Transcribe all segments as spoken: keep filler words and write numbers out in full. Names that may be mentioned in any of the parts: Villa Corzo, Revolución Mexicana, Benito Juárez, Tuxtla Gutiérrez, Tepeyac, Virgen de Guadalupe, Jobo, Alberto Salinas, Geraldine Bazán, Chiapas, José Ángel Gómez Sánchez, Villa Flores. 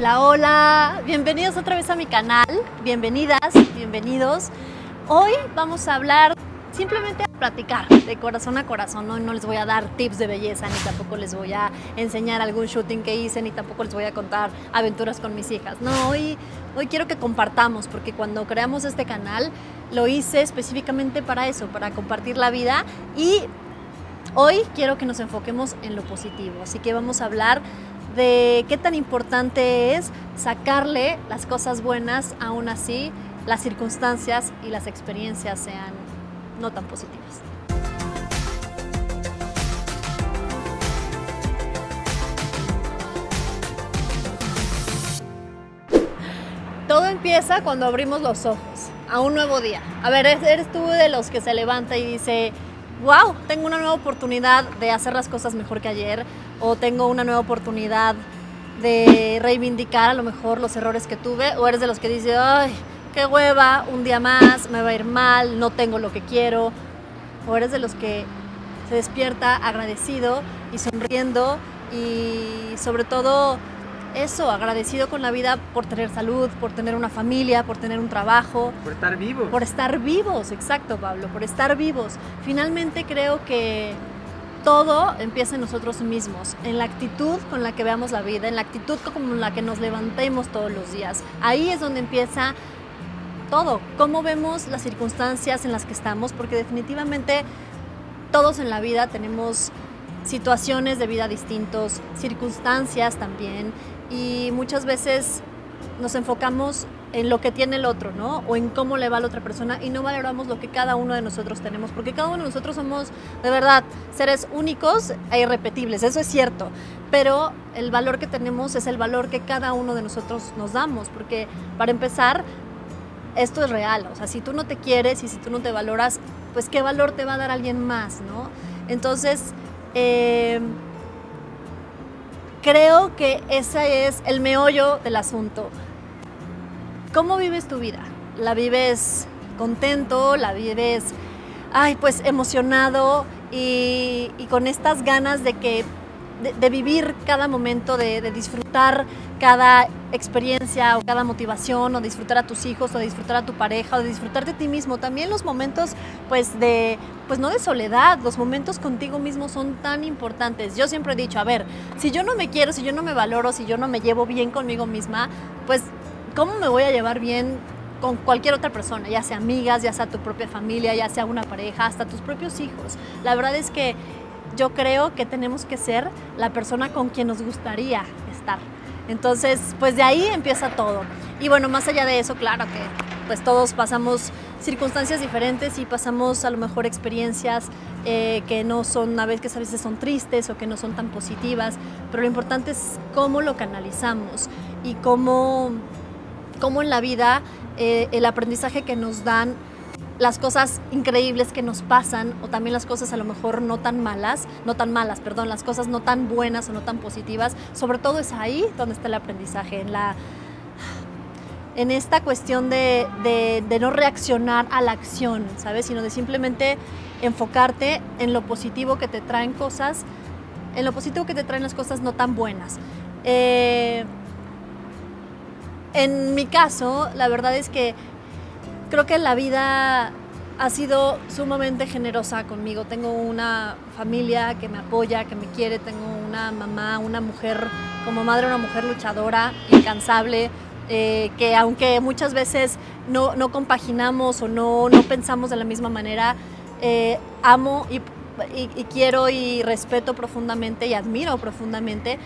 Hola, hola, bienvenidos otra vez a mi canal, bienvenidas, bienvenidos. Hoy vamos a hablar, simplemente a platicar de corazón a corazón. Hoy no les voy a dar tips de belleza, ni tampoco les voy a enseñar algún shooting que hice, ni tampoco les voy a contar aventuras con mis hijas. No, hoy, hoy quiero que compartamos, porque cuando creamos este canal lo hice específicamente para eso, para compartir la vida, y hoy quiero que nos enfoquemos en lo positivo. Así que vamos a hablar de qué tan importante es sacarle las cosas buenas, aún así las circunstancias y las experiencias sean no tan positivas. Todo empieza cuando abrimos los ojos a un nuevo día. A ver, eres tú de los que se levanta y dice, wow, tengo una nueva oportunidad de hacer las cosas mejor que ayer, o tengo una nueva oportunidad de reivindicar a lo mejor los errores que tuve, o eres de los que dice, ay, qué hueva, un día más, me va a ir mal, no tengo lo que quiero. O eres de los que se despierta agradecido y sonriendo, y sobre todo eso, agradecido con la vida por tener salud, por tener una familia, por tener un trabajo. Por estar vivos. Por estar vivos, exacto, Pablo, por estar vivos. Finalmente creo que todo empieza en nosotros mismos, en la actitud con la que veamos la vida, en la actitud con la que nos levantemos todos los días. Ahí es donde empieza todo, cómo vemos las circunstancias en las que estamos, porque definitivamente todos en la vida tenemos situaciones de vida distintos, circunstancias también, y muchas veces nos enfocamos en lo que tiene el otro, ¿no? O en cómo le va a la otra persona, y no valoramos lo que cada uno de nosotros tenemos, porque cada uno de nosotros somos, de verdad, seres únicos e irrepetibles, eso es cierto, pero el valor que tenemos es el valor que cada uno de nosotros nos damos, porque para empezar, esto es real, o sea, si tú no te quieres y si tú no te valoras, pues qué valor te va a dar alguien más, ¿no? Entonces, eh, creo que ese es el meollo del asunto. ¿Cómo vives tu vida? ¿La vives contento? ¿La vives, ay, pues emocionado y, y con estas ganas de que De, de vivir cada momento, de, de disfrutar cada experiencia o cada motivación, o disfrutar a tus hijos, o disfrutar a tu pareja, o disfrutar de ti mismo? También los momentos, pues, de, pues no de soledad, los momentos contigo mismo son tan importantes. Yo siempre he dicho, a ver, si yo no me quiero, si yo no me valoro, si yo no me llevo bien conmigo misma, pues, ¿cómo me voy a llevar bien con cualquier otra persona? Ya sea amigas, ya sea tu propia familia, ya sea una pareja, hasta tus propios hijos. La verdad es que yo creo que tenemos que ser la persona con quien nos gustaría estar. Entonces, pues de ahí empieza todo. Y bueno, más allá de eso, claro que pues todos pasamos circunstancias diferentes y pasamos a lo mejor experiencias eh, que no son, a veces, a veces son tristes o que no son tan positivas, pero lo importante es cómo lo canalizamos y cómo, cómo en la vida eh, el aprendizaje que nos dan las cosas increíbles que nos pasan, o también las cosas a lo mejor no tan malas, no tan malas, perdón, las cosas no tan buenas o no tan positivas, sobre todo es ahí donde está el aprendizaje, en, la, en esta cuestión de, de, de no reaccionar a la acción, ¿sabes? Sino de simplemente enfocarte en lo positivo que te traen cosas, en lo positivo que te traen las cosas no tan buenas. Eh, en mi caso, la verdad es que creo que la vida ha sido sumamente generosa conmigo. Tengo una familia que me apoya, que me quiere. Tengo una mamá, una mujer, como madre, una mujer luchadora, incansable, eh, que aunque muchas veces no, no compaginamos o no, no pensamos de la misma manera, eh, amo y, y, y quiero y respeto profundamente y admiro profundamente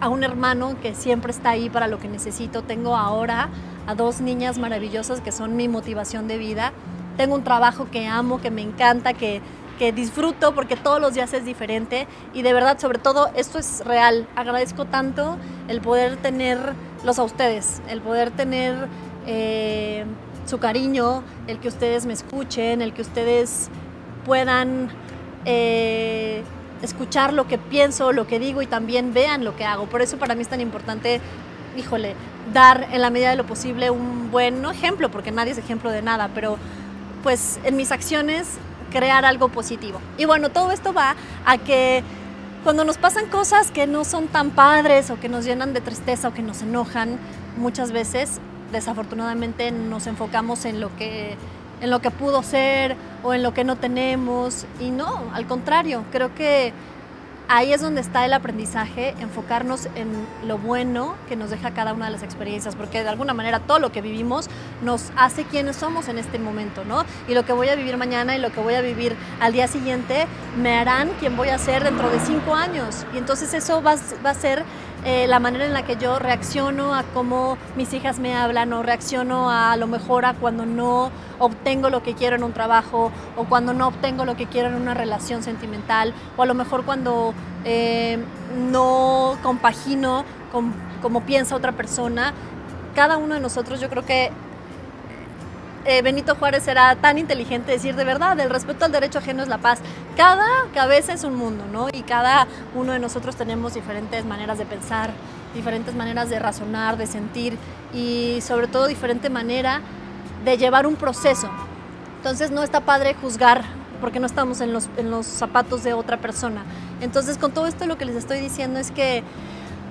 a un hermano que siempre está ahí para lo que necesito. Tengo ahora a dos niñas maravillosas que son mi motivación de vida. Tengo un trabajo que amo, que me encanta, que, que disfruto porque todos los días es diferente. Y de verdad, sobre todo, esto es real. Agradezco tanto el poder tenerlos a ustedes, el poder tener eh, su cariño, el que ustedes me escuchen, el que ustedes puedan eh, escuchar lo que pienso, lo que digo, y también vean lo que hago. Por eso para mí es tan importante, híjole, dar en la medida de lo posible un buen, no ejemplo, porque nadie es ejemplo de nada, pero pues en mis acciones crear algo positivo. Y bueno, todo esto va a que Cuando nos pasan cosas que no son tan padres o que nos llenan de tristeza o que nos enojan, muchas veces, desafortunadamente, nos enfocamos en lo que, en lo que pudo ser o en lo que no tenemos. Y no, al contrario, creo que ahí es donde está el aprendizaje, enfocarnos en lo bueno que nos deja cada una de las experiencias, porque de alguna manera todo lo que vivimos nos hace quienes somos en este momento, ¿no? Y lo que voy a vivir mañana y lo que voy a vivir al día siguiente me harán quien voy a ser dentro de cinco años. Y entonces eso va, va a ser eh, la manera en la que yo reacciono a cómo mis hijas me hablan, o reacciono a, a lo mejor a cuando no obtengo lo que quiero en un trabajo, o cuando no obtengo lo que quiero en una relación sentimental, o a lo mejor cuando Eh, no compagino con, como piensa otra persona. Cada uno de nosotros, yo creo que eh, Benito Juárez era tan inteligente decir, de verdad, el respeto al derecho ajeno es la paz. Cada cabeza es un mundo, ¿no? Y cada uno de nosotros tenemos diferentes maneras de pensar, diferentes maneras de razonar, de sentir, y sobre todo diferente manera de llevar un proceso. Entonces no está padre juzgar porque no estamos en los, en los zapatos de otra persona. Entonces, con todo esto lo que les estoy diciendo es que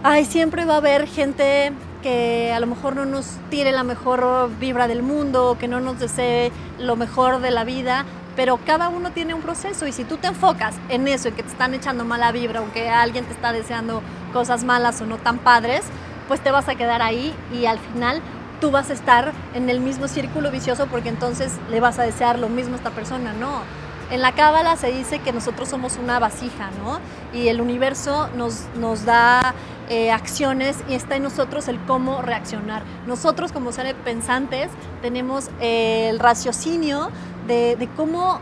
ay, siempre va a haber gente que a lo mejor no nos tire la mejor vibra del mundo, que no nos desee lo mejor de la vida, pero cada uno tiene un proceso, y si tú te enfocas en eso, en que te están echando mala vibra, aunque alguien te está deseando cosas malas o no tan padres, pues te vas a quedar ahí y al final tú vas a estar en el mismo círculo vicioso, porque entonces le vas a desear lo mismo a esta persona, ¿no? En la cábala se dice que nosotros somos una vasija, ¿no? Y el universo nos, nos da eh, acciones, y está en nosotros el cómo reaccionar. Nosotros como seres pensantes tenemos eh, el raciocinio de, de cómo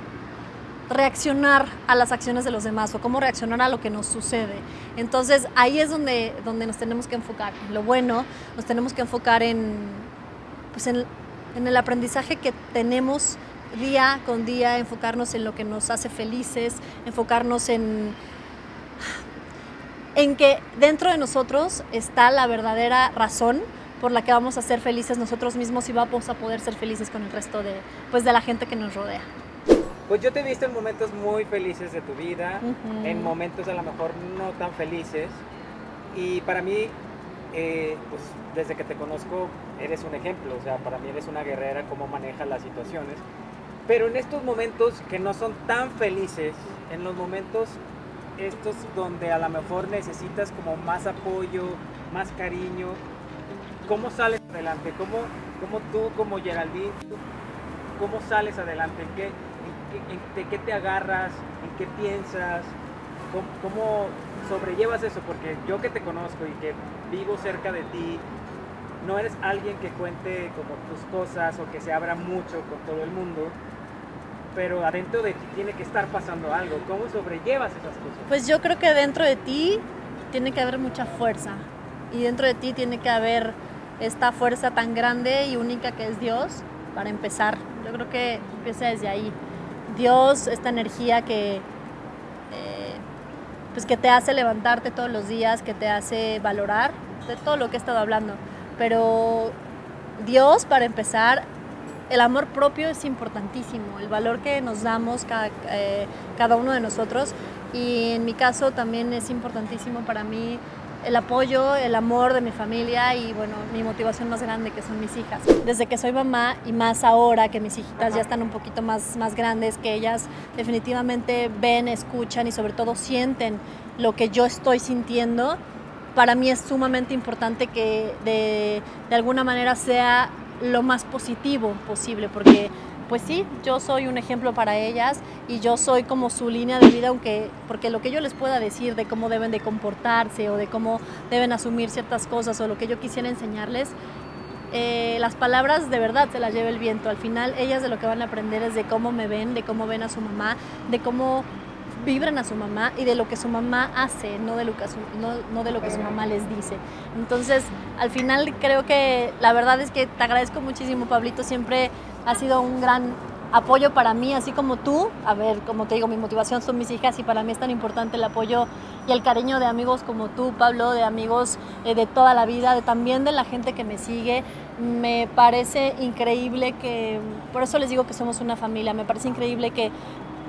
reaccionar a las acciones de los demás, o cómo reaccionar a lo que nos sucede. Entonces ahí es donde, donde nos tenemos que enfocar, en lo bueno, nos tenemos que enfocar en, pues en, en el aprendizaje que tenemos día con día, enfocarnos en lo que nos hace felices, enfocarnos en, en que dentro de nosotros está la verdadera razón por la que vamos a ser felices nosotros mismos, y vamos a poder ser felices con el resto de, pues, de la gente que nos rodea. Pues yo te he visto en momentos muy felices de tu vida, uh-huh. en momentos a lo mejor no tan felices, y para mí, eh, pues desde que te conozco eres un ejemplo, o sea, para mí eres una guerrera, cómo manejas las situaciones. Pero en estos momentos que no son tan felices, en los momentos estos donde a lo mejor necesitas como más apoyo, más cariño, ¿cómo sales adelante? ¿Cómo, cómo tú, como Geraldine, tú, cómo sales adelante? ¿En qué, en qué, en qué te agarras? ¿En qué piensas? ¿Cómo, ¿Cómo sobrellevas eso? Porque yo que te conozco y que vivo cerca de ti, no eres alguien que cuente como tus cosas o que se abra mucho con todo el mundo, pero adentro de ti tiene que estar pasando algo. ¿Cómo sobrellevas esas cosas? Pues yo creo que dentro de ti tiene que haber mucha fuerza, y dentro de ti tiene que haber esta fuerza tan grande y única que es Dios, para empezar. Yo creo que empieza desde ahí. Dios, esta energía que, eh, pues que te hace levantarte todos los días, que te hace valorar, de todo lo que he estado hablando. Pero Dios, para empezar, el amor propio es importantísimo, el valor que nos damos cada, eh, cada uno de nosotros, y en mi caso también es importantísimo para mí el apoyo, el amor de mi familia, y bueno, mi motivación más grande que son mis hijas. Desde que soy mamá, y más ahora que mis hijitas Ajá. ya están un poquito más, más grandes, que ellas definitivamente ven, escuchan y sobre todo sienten lo que yo estoy sintiendo, para mí es sumamente importante que de, de alguna manera sea lo más positivo posible, porque pues sí, yo soy un ejemplo para ellas, y yo soy como su línea de vida, aunque, porque lo que yo les pueda decir de cómo deben de comportarse o de cómo deben asumir ciertas cosas, o lo que yo quisiera enseñarles, eh, las palabras de verdad se las lleva el viento. Al final ellas de lo que van a aprender es de cómo me ven, de cómo ven a su mamá, de cómo vibran a su mamá, y de lo que su mamá hace, no de lo que su, no, no de lo que su mamá les dice. Entonces, al final creo que la verdad es que te agradezco muchísimo, Pablito, siempre ha sido un gran apoyo para mí, así como tú. A ver, como te digo, mi motivación son mis hijas, y para mí es tan importante el apoyo y el cariño de amigos como tú, Pablo, de amigos eh, de toda la vida, de, también de la gente que me sigue. Me parece increíble que, por eso les digo que somos una familia, me parece increíble que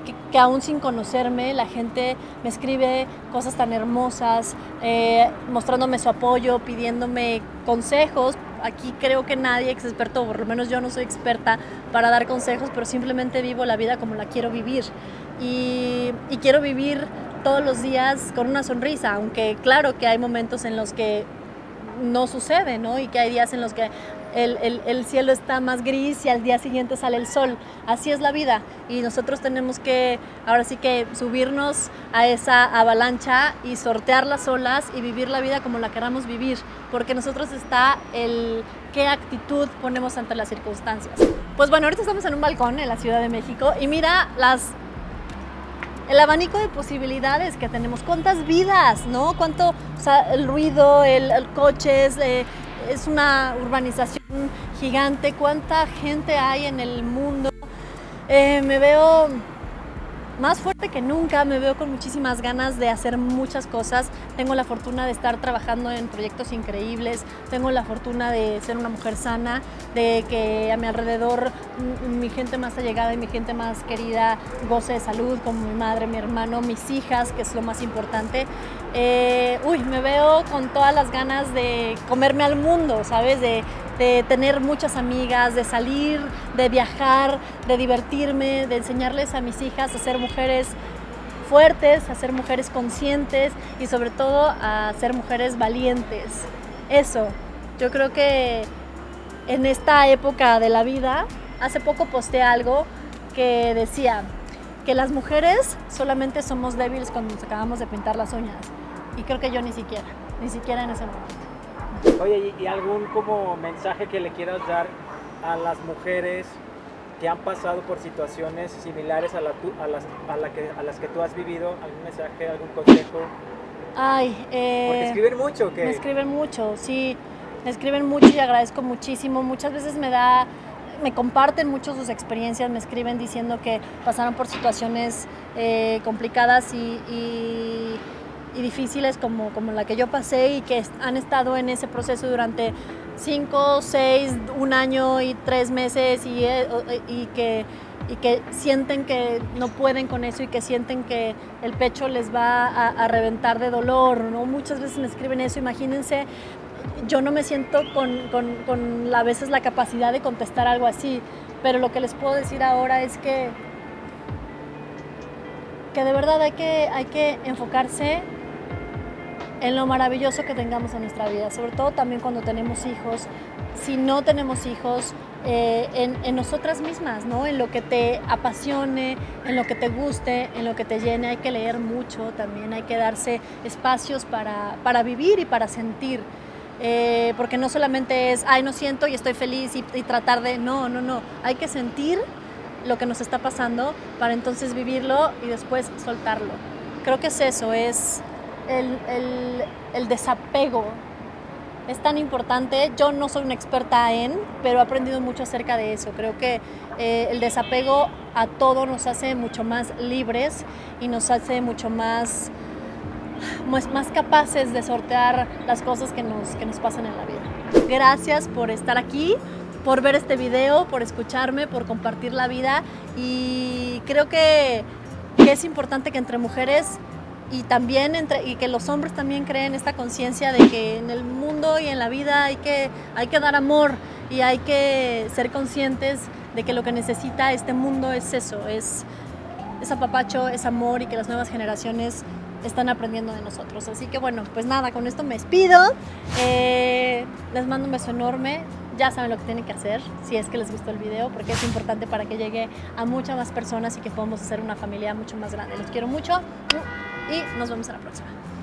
que, que aún sin conocerme la gente me escribe cosas tan hermosas, eh, mostrándome su apoyo, pidiéndome consejos. Aquí creo que nadie es experto, por lo menos yo no soy experta para dar consejos, pero simplemente vivo la vida como la quiero vivir. Y, y quiero vivir todos los días con una sonrisa, aunque claro que hay momentos en los que no sucede, ¿no? Y que hay días en los que el, el, el cielo está más gris y al día siguiente sale el sol. Así es la vida y nosotros tenemos que, ahora sí que, subirnos a esa avalancha y sortear las olas y vivir la vida como la queramos vivir, porque nosotros está el qué actitud ponemos ante las circunstancias. Pues bueno, ahorita estamos en un balcón en la Ciudad de México y mira las... el abanico de posibilidades que tenemos, cuántas vidas, ¿no? Cuánto, o sea, el ruido, el, el coches, eh, es una urbanización gigante, cuánta gente hay en el mundo. Eh, me veo más fuerte que nunca, me veo con muchísimas ganas de hacer muchas cosas. Tengo la fortuna de estar trabajando en proyectos increíbles, tengo la fortuna de ser una mujer sana, de que a mi alrededor mi gente más allegada y mi gente más querida goce de salud, como mi madre, mi hermano, mis hijas, que es lo más importante. Eh, uy, me veo con todas las ganas de comerme al mundo, ¿sabes? De, de tener muchas amigas, de salir, de viajar, de divertirme, de enseñarles a mis hijas a ser mujeres fuertes, a ser mujeres conscientes y sobre todo a ser mujeres valientes. Eso, yo creo que en esta época de la vida, hace poco posteé algo que decía que las mujeres solamente somos débiles cuando nos acabamos de pintar las uñas. Y creo que yo ni siquiera, ni siquiera en ese momento. Oye, ¿y algún como mensaje que le quieras dar a las mujeres que han pasado por situaciones similares a, la tu, a, las, a, la que, a las que tú has vivido? ¿Algún mensaje, algún consejo? Ay, eh, porque escriben mucho, ¿qué? Me escriben mucho, sí, me escriben mucho y agradezco muchísimo. Muchas veces me da... me comparten mucho sus experiencias, me escriben diciendo que pasaron por situaciones eh, complicadas y, y, y difíciles como, como la que yo pasé y que han estado en ese proceso durante cinco, seis, un año y tres meses y, y, que, y que sienten que no pueden con eso y que sienten que el pecho les va a, a reventar de dolor, ¿no? Muchas veces me escriben eso, imagínense. Yo no me siento con, con, con a veces la capacidad de contestar algo así, pero lo que les puedo decir ahora es que, que de verdad hay que, hay que enfocarse en lo maravilloso que tengamos en nuestra vida, sobre todo también cuando tenemos hijos, si no tenemos hijos, eh, en, en nosotras mismas, ¿no? En lo que te apasione, en lo que te guste, en lo que te llene. Hay que leer mucho también, hay que darse espacios para, para vivir y para sentir. Eh, porque no solamente es, ay, no siento y estoy feliz y, y tratar de, no, no, no, hay que sentir lo que nos está pasando para entonces vivirlo y después soltarlo. Creo que es eso, es el, el, el desapego, es tan importante. Yo no soy una experta en, pero he aprendido mucho acerca de eso. Creo que eh, el desapego a todo nos hace mucho más libres y nos hace mucho más... más capaces de sortear las cosas que nos, que nos pasan en la vida. Gracias por estar aquí, por ver este video, por escucharme, por compartir la vida y creo que, que es importante que entre mujeres y también entre, y que los hombres también creen esta conciencia de que en el mundo y en la vida hay que, hay que dar amor y hay que ser conscientes de que lo que necesita este mundo es eso, es, es apapacho, es amor y que las nuevas generaciones están aprendiendo de nosotros. Así que bueno, pues nada, con esto me despido. Eh, les mando un beso enorme. Ya saben lo que tienen que hacer si es que les gustó el video, porque es importante para que llegue a muchas más personas y que podamos hacer una familia mucho más grande. Los quiero mucho y nos vemos a la próxima.